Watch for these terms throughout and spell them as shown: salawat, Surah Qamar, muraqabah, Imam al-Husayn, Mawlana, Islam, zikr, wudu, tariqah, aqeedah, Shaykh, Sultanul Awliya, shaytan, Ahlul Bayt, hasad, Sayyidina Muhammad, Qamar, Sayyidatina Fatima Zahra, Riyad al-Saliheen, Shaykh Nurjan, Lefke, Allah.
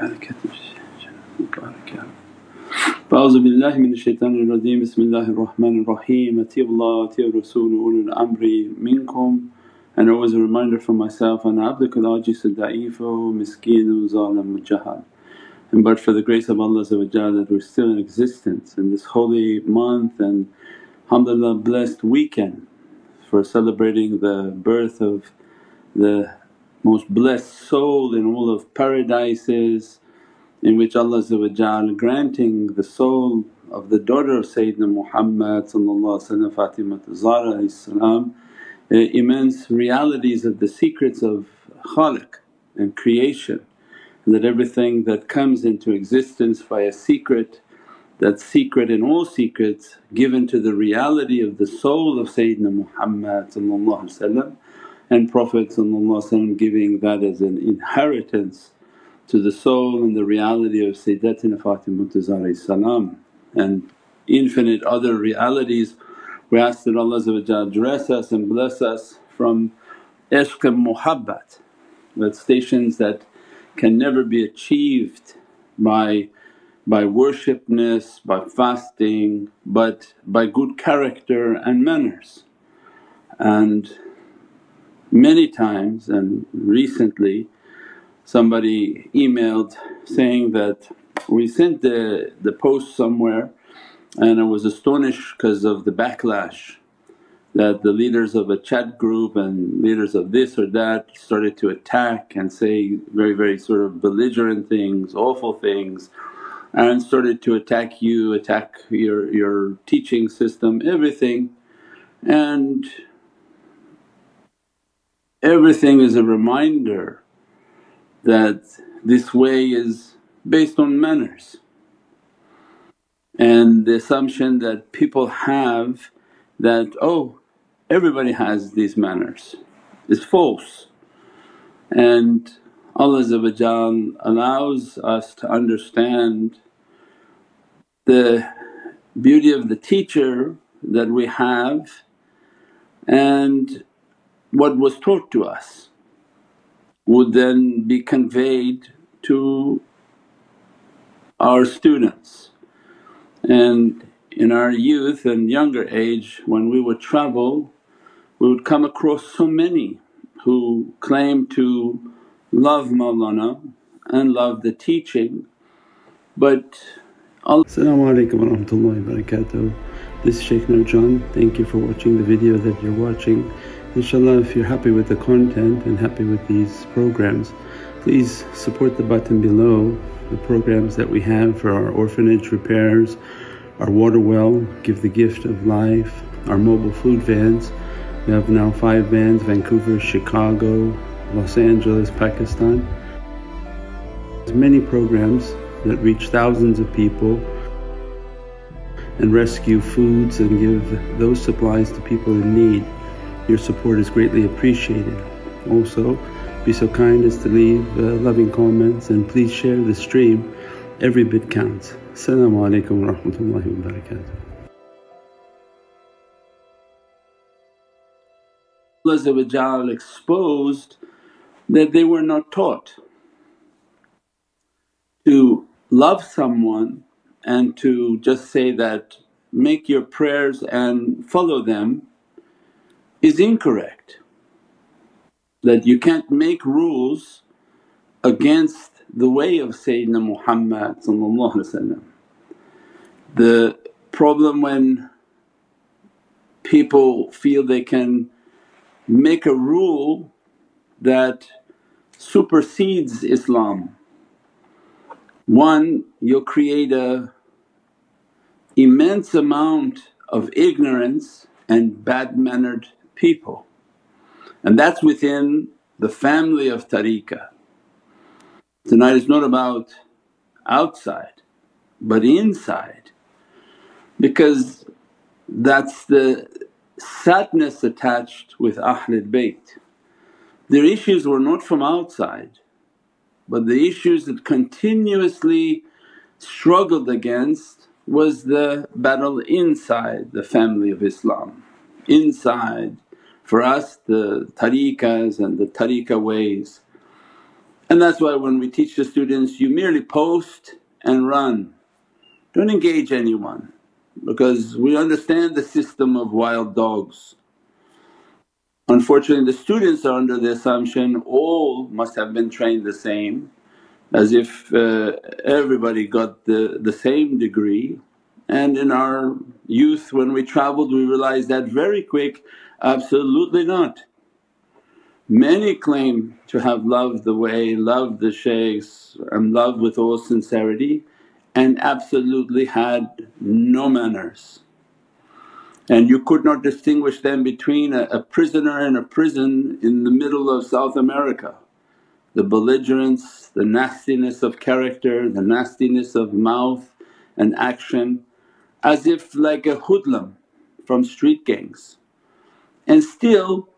أعوذ بالله من الشيطان الرجيم بسم الله الرحمن الرحيم أطيعوا الله وأطيعوا الرسول وأولي الأمر منكم. And always a reminder for myself, أنا عبدك العاجز الضعيف مسكين وظالم الجهل. And but for the grace of Allah that we're still in existence in this holy month and alhamdulillah blessed weekend for celebrating the birth of the most blessed soul in all of paradises, in which Allah granting the soul of the daughter of Sayyidina Muhammad Fatima Zahra immense realities of the secrets of Khaliq and creation, and that everything that comes into existence by a secret, that secret and all secrets given to the reality of the soul of Sayyidina Muhammad and Prophet giving that as an inheritance to the soul and the reality of Sayyidatina Fatima Zahra and infinite other realities. We ask that Allah dress us and bless us from ishq and muhabbat, that stations that can never be achieved by worshipness, by fasting, but by good character and manners. And many times and recently somebody emailed saying that, we sent the post somewhere and I was astonished because of the backlash that the leaders of a chat group and leaders of this or that started to attack and say very sort of belligerent things, awful things, and started to attack you, attack your teaching system, everything. And everything is a reminder that this way is based on manners, and the assumption that people have that, oh, everybody has these manners, is false. And Allah allows us to understand the beauty of the teacher that we have and what was taught to us would then be conveyed to our students. And in our youth and younger age, when we would travel, we would come across so many who claim to love Mawlana and love the teaching, but Allah… As-salamu alaykum wa rahmatullahi wa barakatuh. This is Shaykh Nurjan. Thank you for watching the video that you're watching. Inshallah, if you're happy with the content and happy with these programs, please support the button below, the programs that we have for our orphanage repairs, our water well, Give the Gift of Life, our mobile food vans. We have now 5 vans: Vancouver, Chicago, Los Angeles, Pakistan. There's many programs that reach thousands of people and rescue foods and give those supplies to people in need. Your support is greatly appreciated. Also, be so kind as to leave loving comments and please share the stream. Every bit counts. As-salamu alaykum wa rahmatullahi wa barakatuh. Allah exposed that they were not taught to love someone and to just say that, make your prayers and follow them, is incorrect. That you can't make rules against the way of Sayyidina Muhammad. The problem when people feel they can make a rule that supersedes Islam. One, you'll create an immense amount of ignorance and bad-mannered people, and that's within the family of tariqah. Tonight is not about outside but inside, because that's the sadness attached with Ahlul Bayt. Their issues were not from outside, but the issues that continuously struggled against was the battle inside the family of Islam, inside for us the tariqahs and the tariqah ways. And that's why when we teach the students, you merely post and run, don't engage anyone, because we understand the system of wild dogs. Unfortunately, the students are under the assumption all must have been trained the same, as if everybody got the same degree. And in our youth when we travelled we realised that very quick, absolutely not. Many claim to have loved the way, loved the shaykhs and loved with all sincerity, and absolutely had no manners. And you could not distinguish them between a prisoner and a prison in the middle of South America. The belligerence, the nastiness of character, the nastiness of mouth and action, as if like a hoodlum from street gangs, and still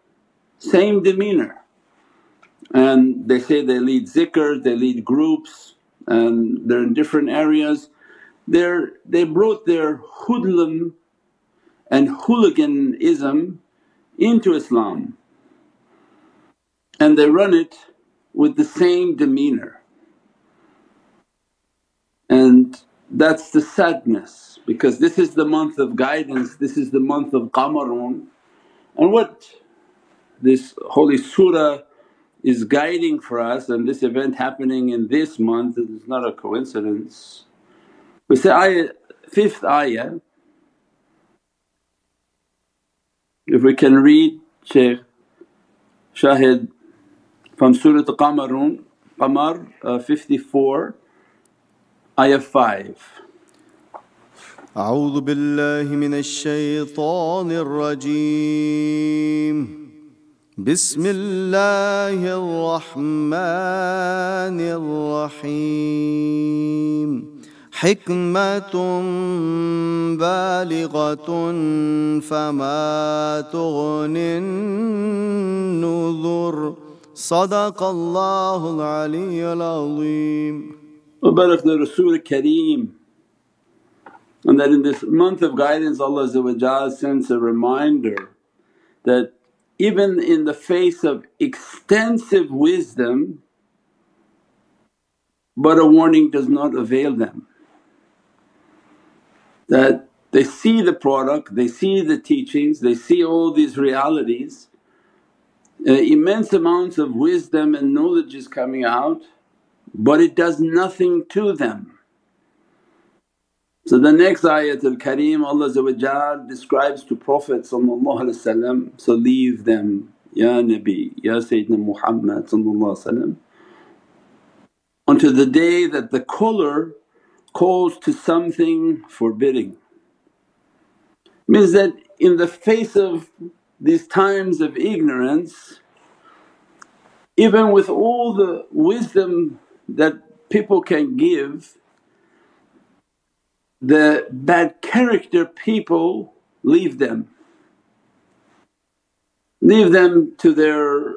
same demeanour. And they say they lead zikr, they lead groups, and they're in different areas. They brought their hoodlum and hooliganism into Islam, and they run it with the same demeanour. And that's the sadness, because this is the month of guidance, this is the month of Qamarun, and what this holy surah is guiding for us, and this event happening in this month is not a coincidence. We say fifth ayah, if we can read Shaykh Shahid from Surah Qamarun, Qamar 54 ayah 5. أعوذ بالله من الشيطان الرجيم بسم الله الرحمن الرحيم حكمة بالغة فما تغني النذر صدق الله العلي العظيم. Barak the Rasul Kareem, and that in this month of guidance Allah sends a reminder that even in the face of extensive wisdom, but a warning does not avail them. That they see the product, they see the teachings, they see all these realities, immense amounts of wisdom and knowledge is coming out, but it does nothing to them. So the next ayatul kareem Allah describes to Prophet ﷺ, so leave them, Ya Nabi, Ya Sayyidina Muhammad ﷺ, unto the day that the caller calls to something forbidding. Means that in the face of these times of ignorance, even with all the wisdom that people can give, the bad character people leave them. Leave them to their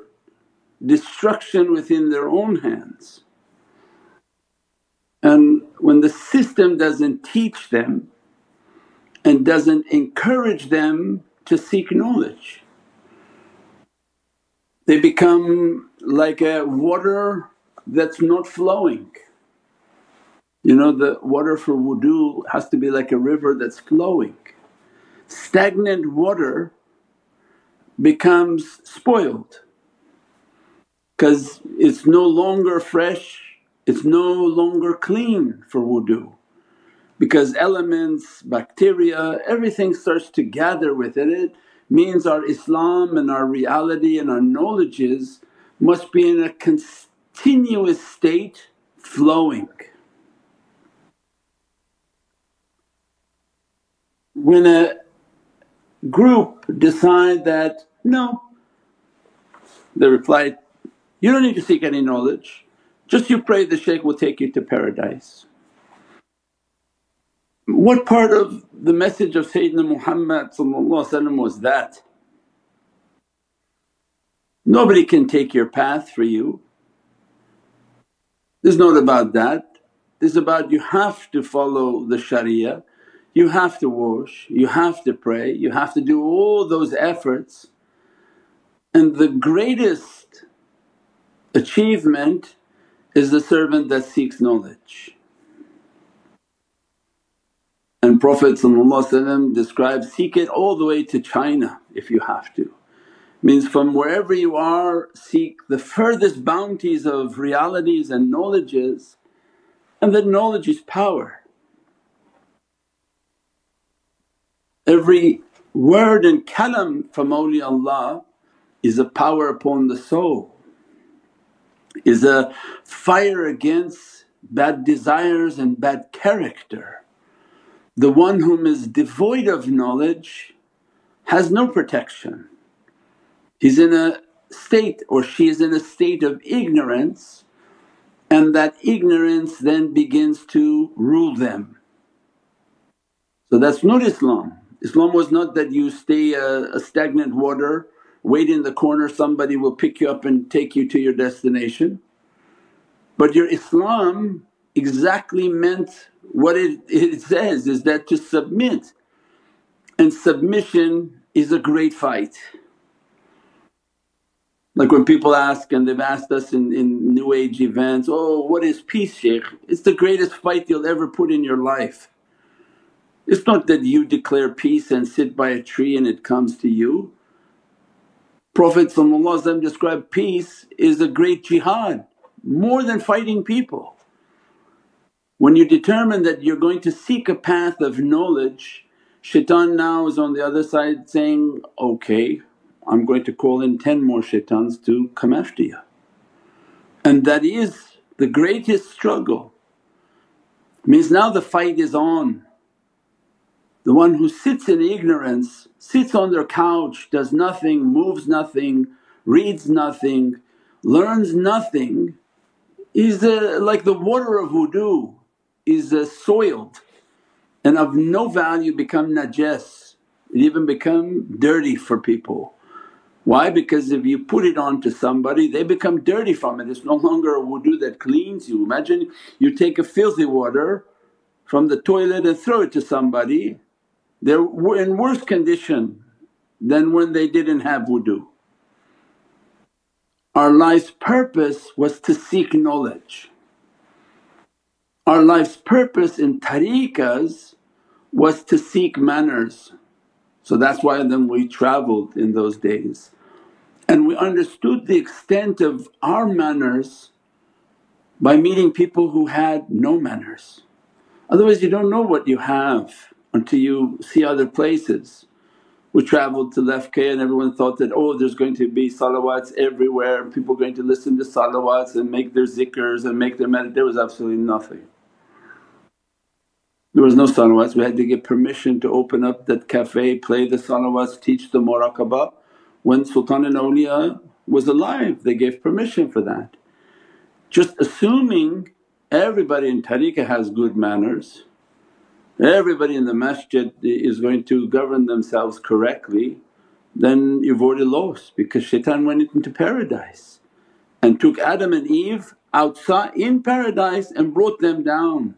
destruction within their own hands. And when the system doesn't teach them and doesn't encourage them to seek knowledge, they become like a water that's not flowing. You know, the water for wudu has to be like a river that's flowing. Stagnant water becomes spoiled because it's no longer fresh, it's no longer clean for wudu, because elements, bacteria, everything starts to gather within it. Means our Islam and our reality and our knowledges must be in a continuous state flowing. When a group decide that, no, they replied, you don't need to seek any knowledge, just you pray the shaykh will take you to paradise. What part of the message of Sayyidina Muhammad was that? Nobody can take your path for you. This is not about that, this is about you have to follow the sharia. You have to wash, you have to pray, you have to do all those efforts, and the greatest achievement is the servant that seeks knowledge. And Prophet ﷺ describes, seek it all the way to China if you have to. Means from wherever you are, seek the furthest bounties of realities and knowledges, and that knowledge is power. Every word and kalam from awliyaullah is a power upon the soul, is a fire against bad desires and bad character. The one whom is devoid of knowledge has no protection. He's in a state, or she is in a state of ignorance, and that ignorance then begins to rule them. So that's not Islam. Islam was not that you stay a stagnant water, wait in the corner, somebody will pick you up and take you to your destination. But your Islam exactly meant what it says, is that to submit, and submission is a great fight. Like when people ask, and they've asked us in New Age events, oh, what is peace, Shaykh? It's the greatest fight you'll ever put in your life. It's not that you declare peace and sit by a tree and it comes to you. Prophet ﷺ described peace is a great jihad, more than fighting people. When you determine that you're going to seek a path of knowledge, shaitan now is on the other side saying, okay, I'm going to call in 10 more shaitans to come after you. And that is the greatest struggle. Means now the fight is on. The one who sits in ignorance, sits on their couch, does nothing, moves nothing, reads nothing, learns nothing, is like the water of wudu, is soiled and of no value, become najas, it even become dirty for people. Why? Because if you put it on to somebody, they become dirty from it. It's no longer a wudu that cleans you. Imagine you take a filthy water from the toilet and throw it to somebody, they're in worse condition than when they didn't have wudu. Our life's purpose was to seek knowledge. Our life's purpose in tariqahs was to seek manners. So that's why then we travelled in those days, and we understood the extent of our manners by meeting people who had no manners. Otherwise you don't know what you have until you see other places. We travelled to Lefke and everyone thought that, oh, there's going to be salawats everywhere, people are going to listen to salawats and make their zikrs and make their meditation. There was absolutely nothing. There was no salawats. We had to get permission to open up that cafe, play the salawats, teach the muraqabah. When Sultanul Awliya was alive, they gave permission for that. Just assuming everybody in tariqah has good manners, everybody in the masjid is going to govern themselves correctly, then you've already lost, because shaitan went into paradise and took Adam and Eve outside in paradise and brought them down.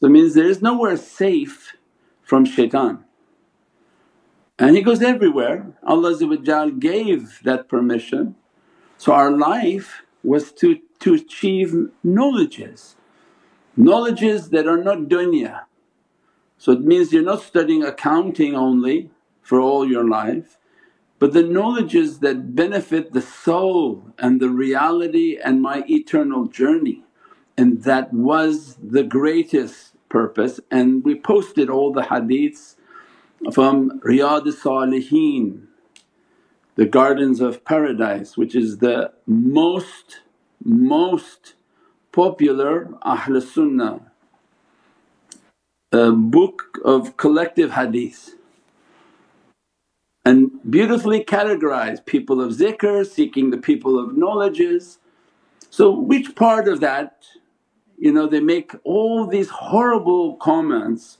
So it means there is nowhere safe from shaitan, and he goes everywhere. Allah gave that permission. So our life was to achieve knowledges that are not dunya. So it means you're not studying accounting only for all your life, but the knowledges that benefit the soul and the reality and my eternal journey. And that was the greatest purpose, and we posted all the hadiths from Riyad al-Saliheen, the gardens of paradise, which is the most popular Ahlul Sunnah book of collective hadiths, and beautifully categorized people of zikr, seeking the people of knowledges. So which part of that? You know, they make all these horrible comments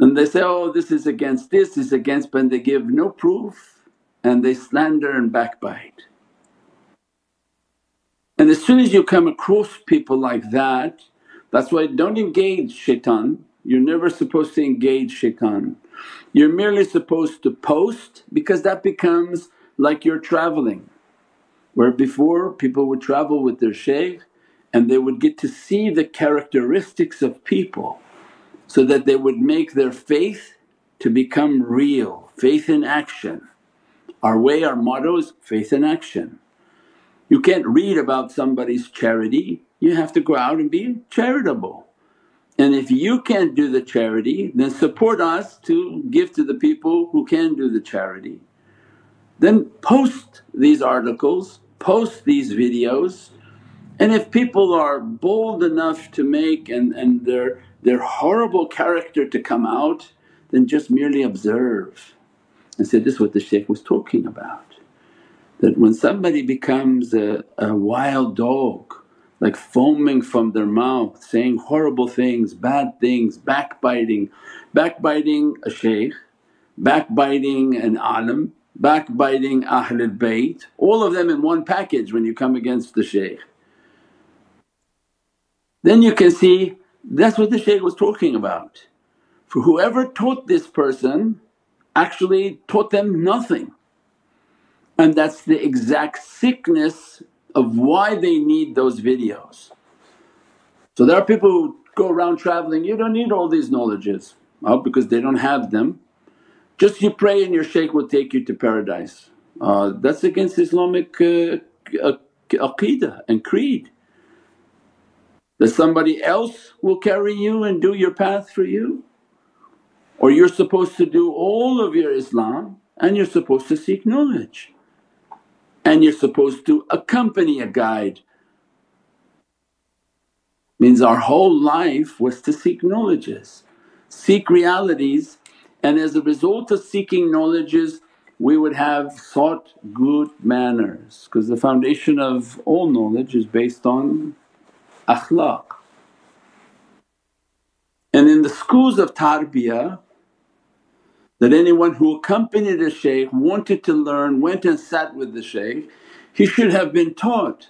and they say, oh, this is against, but they give no proof and they slander and backbite. And as soon as you come across people like that, that's why don't engage shaitan. You're never supposed to engage shaitan. You're merely supposed to post, because that becomes like you're travelling. Where before people would travel with their shaykh and they would get to see the characteristics of people so that they would make their faith to become real, faith in action. Our way, our motto is faith in action. You can't read about somebody's charity, you have to go out and be charitable. And if you can't do the charity, then support us to give to the people who can do the charity. Then post these articles, post these videos, and if people are bold enough to make and their horrible character to come out, then just merely observe and say, this is what the shaykh was talking about. That when somebody becomes a wild dog, like foaming from their mouth, saying horrible things, bad things, backbiting a shaykh, backbiting an alim, backbiting Ahlul Bayt, all of them in one package when you come against the shaykh. Then you can see that's what the shaykh was talking about. For whoever taught this person actually taught them nothing, and that's the exact sickness of why they need those videos. So there are people who go around traveling, you don't need all these knowledges, because they don't have them. Just you pray and your shaykh will take you to paradise. That's against Islamic aqeedah and creed. That somebody else will carry you and do your path for you, or you're supposed to do all of your Islam and you're supposed to seek knowledge. And you're supposed to accompany a guide. Means our whole life was to seek knowledges, seek realities, and as a result of seeking knowledges we would have sought good manners, because the foundation of all knowledge is based on akhlaq. And in the schools of tarbiyah, that anyone who accompanied a shaykh, wanted to learn, went and sat with the shaykh, he should have been taught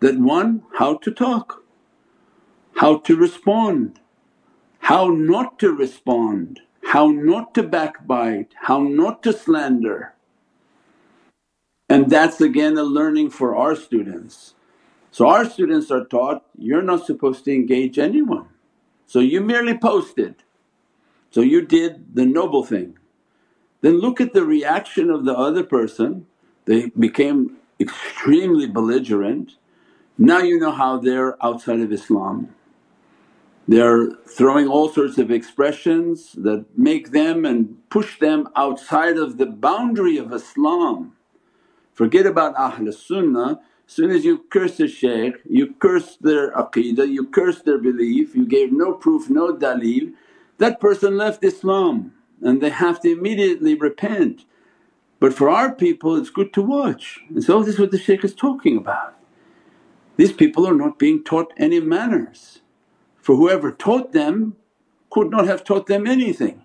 that one, how to talk, how to respond, how not to respond, how not to backbite, how not to slander. And that's again a learning for our students. So our students are taught, you're not supposed to engage anyone, so you merely posted. So you did the noble thing, then look at the reaction of the other person, they became extremely belligerent. Now you know how they're outside of Islam. They're throwing all sorts of expressions that make them and push them outside of the boundary of Islam. Forget about Ahlul Sunnah, as soon as you curse a shaykh, you curse their aqeedah, you curse their belief, you gave no proof, no dalil. That person left Islam and they have to immediately repent. But for our people it's good to watch and so this is what the shaykh is talking about. These people are not being taught any manners, for whoever taught them could not have taught them anything.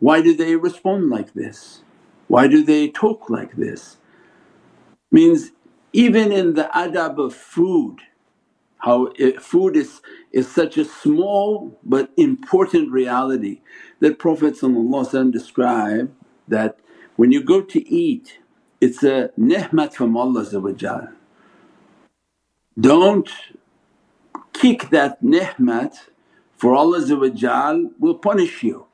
Why do they respond like this? Why do they talk like this? Means even in the adab of food, how food is such a small but important reality that Prophet ﷺ described that when you go to eat, it's a ni'mat from Allah. Don't kick that ni'mat, for Allah will punish you.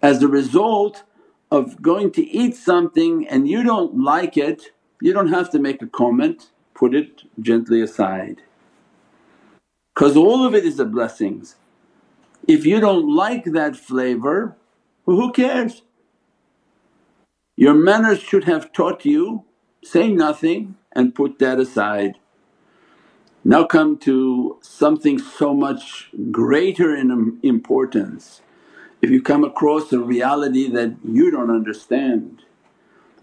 As a result of going to eat something and you don't like it, you don't have to make a comment, put it gently aside. Because all of it is a blessings. If you don't like that flavor, well, who cares? Your manners should have taught you, say nothing and put that aside. Now come to something so much greater in importance. If you come across a reality that you don't understand,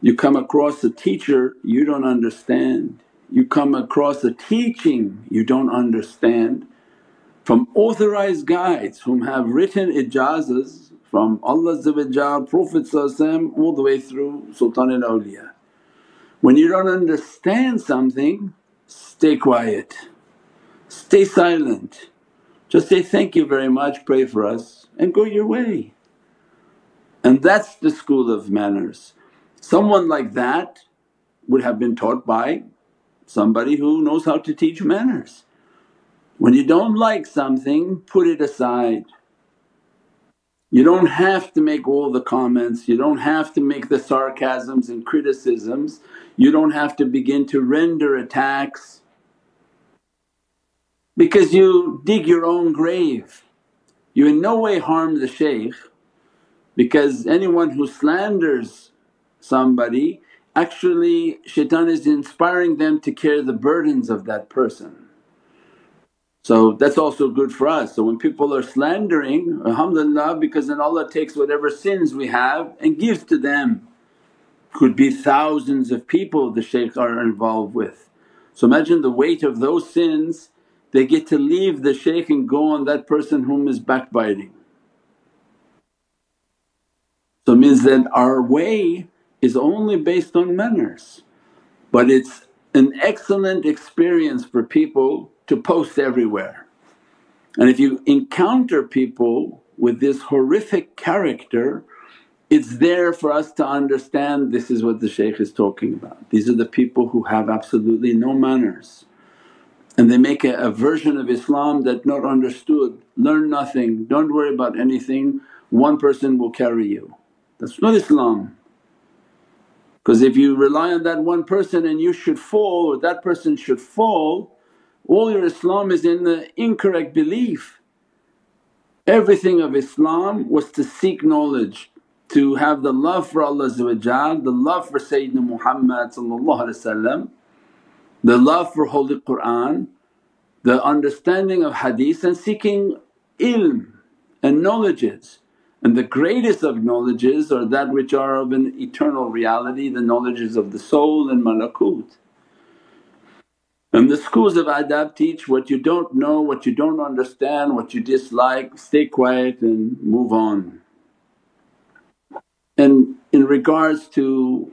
you come across a teacher you don't understand, you come across a teaching you don't understand from authorized guides whom have written ijazas from Allah, Prophet all the way through Sultanul Awliya. When you don't understand something, stay quiet, stay silent, just say, thank you very much, pray for us and go your way. And that's the school of manners. Someone like that would have been taught by somebody who knows how to teach manners. When you don't like something, put it aside. You don't have to make all the comments, you don't have to make the sarcasms and criticisms, you don't have to begin to render attacks, because you dig your own grave. You in no way harm the shaykh, because anyone who slanders somebody, actually shaitan is inspiring them to carry the burdens of that person. So that's also good for us. So when people are slandering, alhamdulillah, because then Allah takes whatever sins we have and gives to them. Could be thousands of people the shaykh are involved with. So imagine the weight of those sins, they get to leave the shaykh and go on that person whom is backbiting. So it means that our way is only based on manners, but it's an excellent experience for people to post everywhere. And if you encounter people with this horrific character, it's there for us to understand this is what the shaykh is talking about. These are the people who have absolutely no manners and they make a version of Islam that not understood, learn nothing, don't worry about anything, one person will carry you. That's not Islam. Because if you rely on that one person and you should fall or that person should fall, all your Islam is in the incorrect belief. Everything of Islam was to seek knowledge, to have the love for Allah, the love for Sayyidina Muhammad, the love for Holy Qur'an, the understanding of hadith and seeking ilm and knowledges. And the greatest of knowledges are that which are of an eternal reality, the knowledges of the soul and malakut. And the schools of adab teach what you don't know, what you don't understand, what you dislike, stay quiet and move on. And in regards to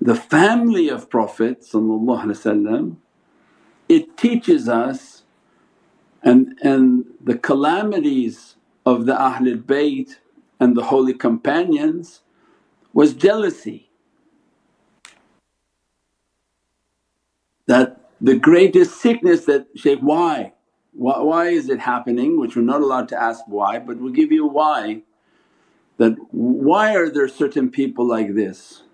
the family of Prophet it teaches us and the calamities of the Ahlul Bayt and the holy companions was jealousy. That the greatest sickness that shaykh, why is it happening? Which we're not allowed to ask why, but we'll give you why. That why are there certain people like this?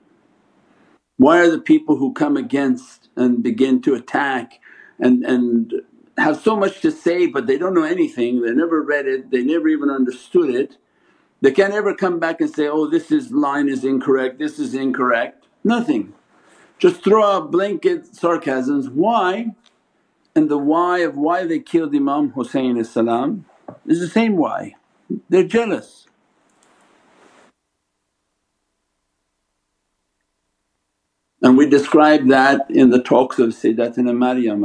Why are the people who come against and begin to attack and have so much to say but they don't know anything, they never read it, they never even understood it. They can't ever come back and say, oh this is line is incorrect, this is incorrect, nothing. Just throw out blanket sarcasms, why? And the why of why they killed Imam Husayn is the same why, they're jealous. And we describe that in the talks of Sayyidatina Maryam.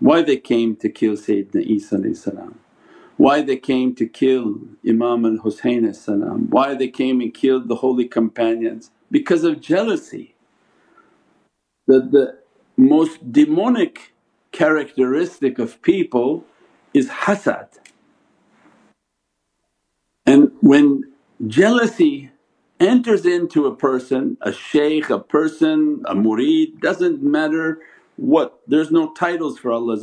Why they came to kill Sayyidina Isa, why they came to kill Imam al-Husayn, why they came and killed the holy companions, because of jealousy. That the most demonic characteristic of people is hasad. And when jealousy enters into a person, a shaykh, a person, a murid, doesn't matter. What? There's no titles for Allah.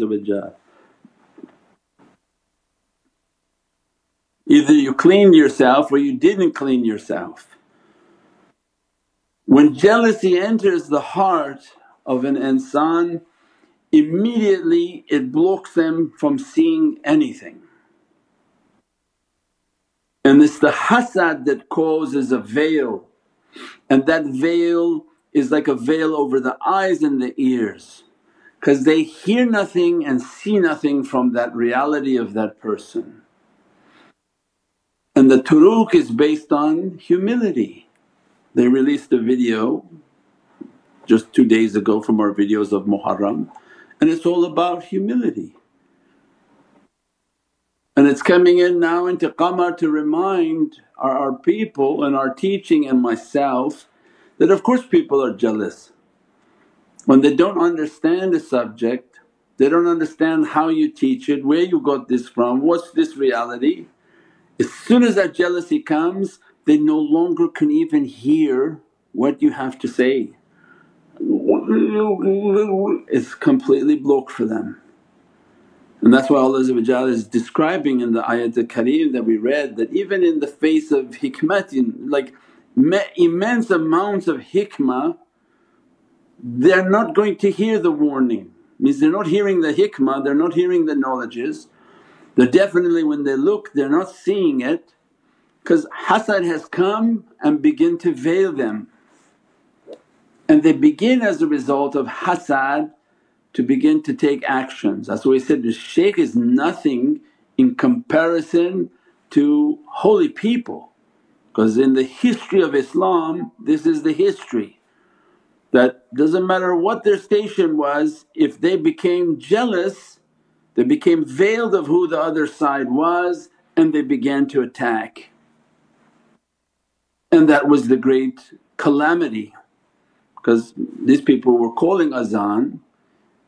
Either you cleaned yourself or you didn't clean yourself. When jealousy enters the heart of an insan, immediately it blocks them from seeing anything. And it's the hasad that causes a veil, and that veil is like a veil over the eyes and the ears. Because they hear nothing and see nothing from that reality of that person. And the turuq is based on humility. They released a video just 2 days ago from our videos of Muharram, and it's all about humility. And it's coming in now into Qamar to remind our people and our teaching and myself that of course people are jealous. When they don't understand a subject, they don't understand how you teach it, where you got this from, what's this reality. As soon as that jealousy comes, they no longer can even hear what you have to say. it's completely blocked for them. And that's why Allah is describing in the ayat al-kareem that we read that even in the face of hikmatin, like immense amounts of hikmah, they're not going to hear the warning. Means they're not hearing the hikmah, they're not hearing the knowledges, they're definitely when they look they're not seeing it, because hasad has come and begin to veil them. And they begin as a result of hasad to begin to take actions. That's why we said the shaykh is nothing in comparison to holy people, because in the history of Islam this is the history. That doesn't matter what their station was, if they became jealous, they became veiled of who the other side was and they began to attack. And that was the great calamity, because these people were calling azan,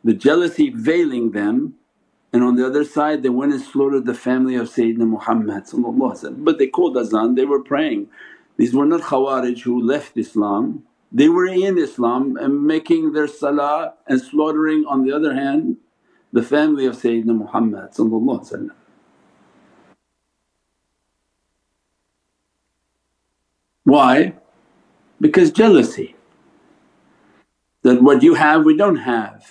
the jealousy veiling them, and on the other side they went and slaughtered the family of Sayyidina Muhammad, but they called azan, they were praying. These were not Khawarij who left Islam. They were in Islam and making their salah and slaughtering on the other hand the family of Sayyidina Muhammad. Why? Because jealousy, that what you have we don't have,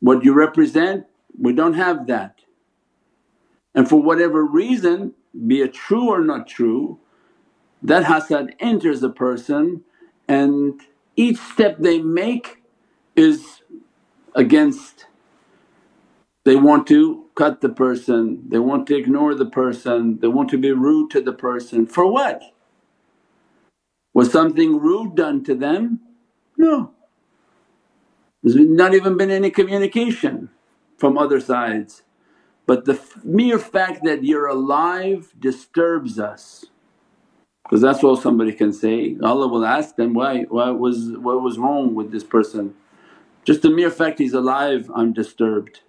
what you represent we don't have that. And for whatever reason, be it true or not true, that hasad enters a person. And each step they make is against, they want to cut the person, they want to ignore the person, they want to be rude to the person. For what? Was something rude done to them? No, there's not even been any communication from other sides, but the mere fact that you're alive disturbs us. Because that's all somebody can say. Allah will ask them, what was wrong with this person? Just the mere fact he's alive, I'm disturbed.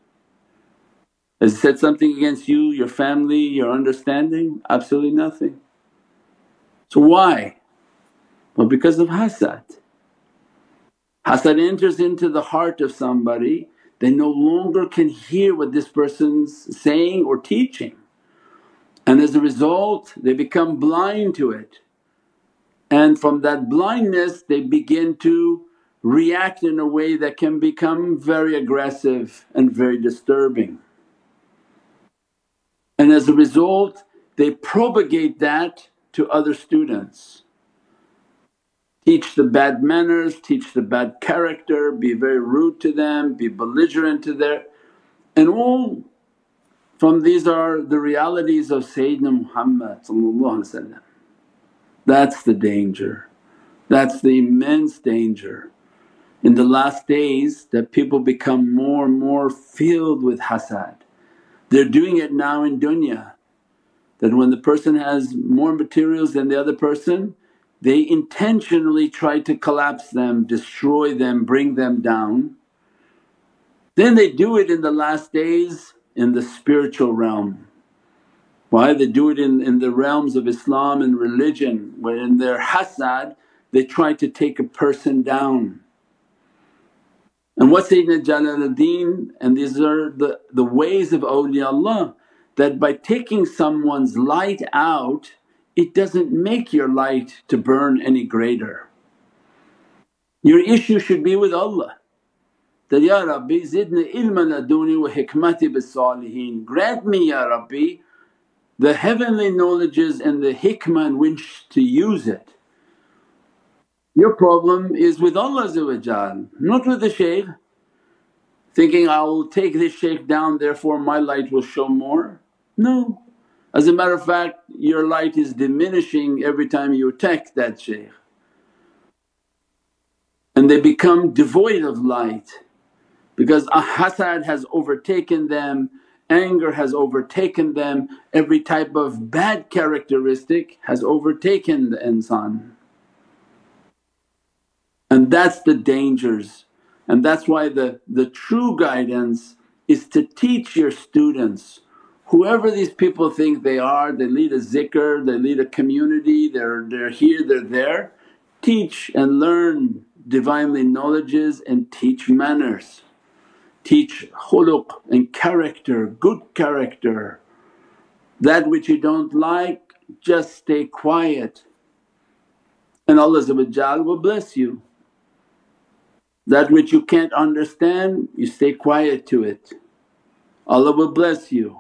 Has he said something against you, your family, your understanding? Absolutely nothing. So why? Well, because of hasad. Hasad enters into the heart of somebody, they no longer can hear what this person's saying or teaching. And as a result they become blind to it, and from that blindness they begin to react in a way that can become very aggressive and very disturbing. And as a result they propagate that to other students, teach the bad manners, teach the bad character, be very rude to them, be belligerent to their… and all from these are the realities of Sayyidina Muhammad. That's the danger, that's the immense danger in the last days, that people become more and more filled with hasad. They're doing it now in dunya, that when the person has more materials than the other person, they intentionally try to collapse them, destroy them, bring them down. Then they do it in the last days in the spiritual realm. Why? They do it in the realms of Islam and religion, where in their hasad they try to take a person down. And what Sayyidina Jalaluddin, and these are the ways of awliyaullah, that by taking someone's light out, it doesn't make your light to burn any greater. Your issue should be with Allah. That, Ya Rabbi zidna ilman laduni wa hikmati bis saliheen, grant me Ya Rabbi the heavenly knowledges and the hikmah in which to use it. Your problem is with Allah, not with the shaykh, thinking, I will take this shaykh down therefore my light will show more. No, as a matter of fact your light is diminishing every time you attack that shaykh, and they become devoid of light. Because hasad has overtaken them, anger has overtaken them, every type of bad characteristic has overtaken the insan. And that's the dangers, and that's why the true guidance is to teach your students. Whoever these people think they are, they lead a zikr, they lead a community, they're here, they're there, teach and learn divinely knowledges and teach manners, teach khuluq and character, good character. That which you don't like, just stay quiet and Allah will bless you. That which you can't understand, you stay quiet to it, Allah will bless you.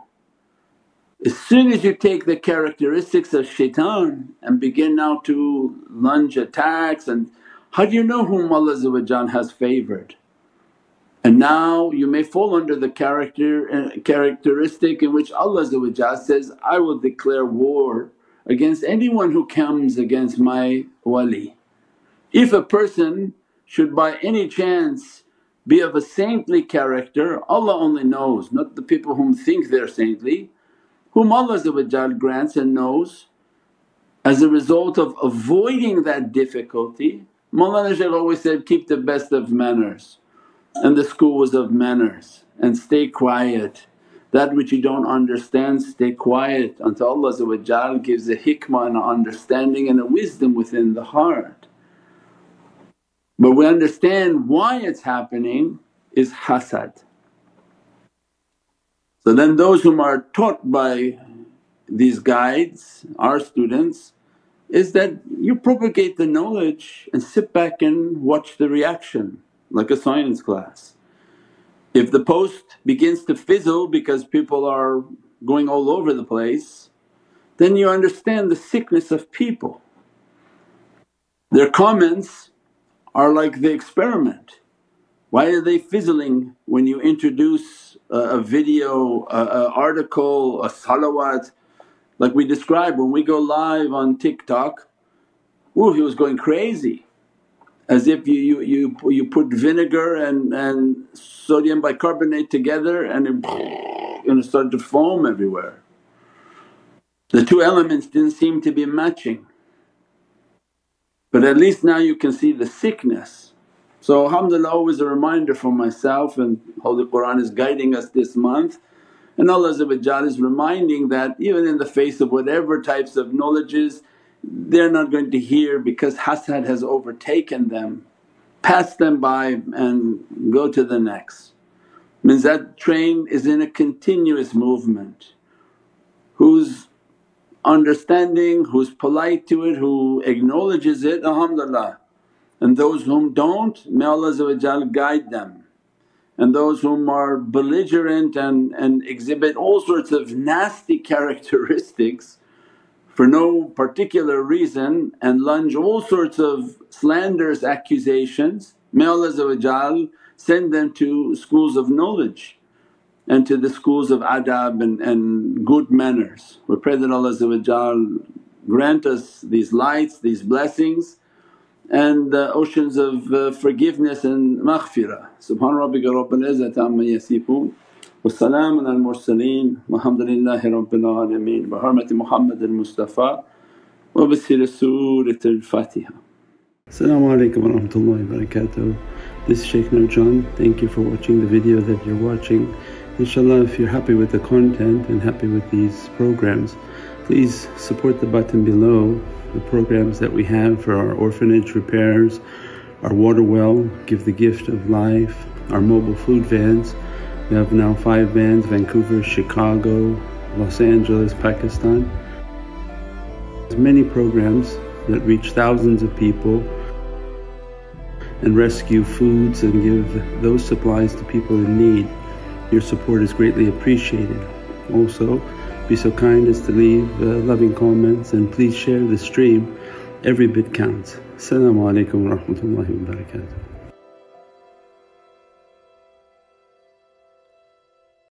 As soon as you take the characteristics of shaitan and begin now to lunge attacks, and how do you know whom Allah has favoured? And now you may fall under the characteristic in which Allah says, I will declare war against anyone who comes against my wali. If a person should by any chance be of a saintly character, Allah only knows, not the people whom think they're saintly, whom Allah grants and knows. As a result of avoiding that difficulty, Mawlana Shaykh always said, keep the best of manners and the schools of manners and stay quiet. That which you don't understand, stay quiet until Allah gives a hikmah and a understanding and a wisdom within the heart. But we understand why it's happening is hasad. So then those whom are taught by these guides, our students, is that you propagate the knowledge and sit back and watch the reaction, like a science class. If the post begins to fizzle because people are going all over the place, then you understand the sickness of people. Their comments are like the experiment. Why are they fizzling when you introduce a video, an article, a salawat? Like we describe when we go live on TikTok, woo, he was going crazy. As if you put vinegar and sodium bicarbonate together and it started to foam everywhere. The two elements didn't seem to be matching, but at least now you can see the sickness. So alhamdulillah, always a reminder for myself, and Holy Qur'an is guiding us this month, and Allah is reminding that even in the face of whatever types of knowledges, they're not going to hear because hasad has overtaken them. Pass them by and go to the next. Means that train is in a continuous movement. Who's understanding, who's polite to it, who acknowledges it, alhamdulillah. And those whom don't, may Allah guide them. And those whom are belligerent and exhibit all sorts of nasty characteristics for no particular reason and lunge all sorts of slanders, accusations, may Allah send them to schools of knowledge and to the schools of adab and good manners. We pray that Allah grant us these lights, these blessings and the oceans of forgiveness and maghfirah. Subhana rabbika rabbil izzati amma yasifoon. والسلام على المرسلين والحمد لله رب العالمين بحرمة محمد المصطفى وبسر سورة الفاتحة. As-salamu alaykum wa rahmatullahi wa barakatuh. This is Shaykh Nurjan. Thank you for watching the video that you're watching. Inshallah, if you're happy with the content and happy with these programs, please support the button below, the programs that we have for our orphanage repairs, our water well, give the gift of life, our mobile food vans. We have now 5 vans, Vancouver, Chicago, Los Angeles, Pakistan. There's many programs that reach thousands of people and rescue foods and give those supplies to people in need. Your support is greatly appreciated. Also, be so kind as to leave loving comments and please share the stream. Every bit counts. As-salamu alaykum wa rahmatullahi wa barakatuh.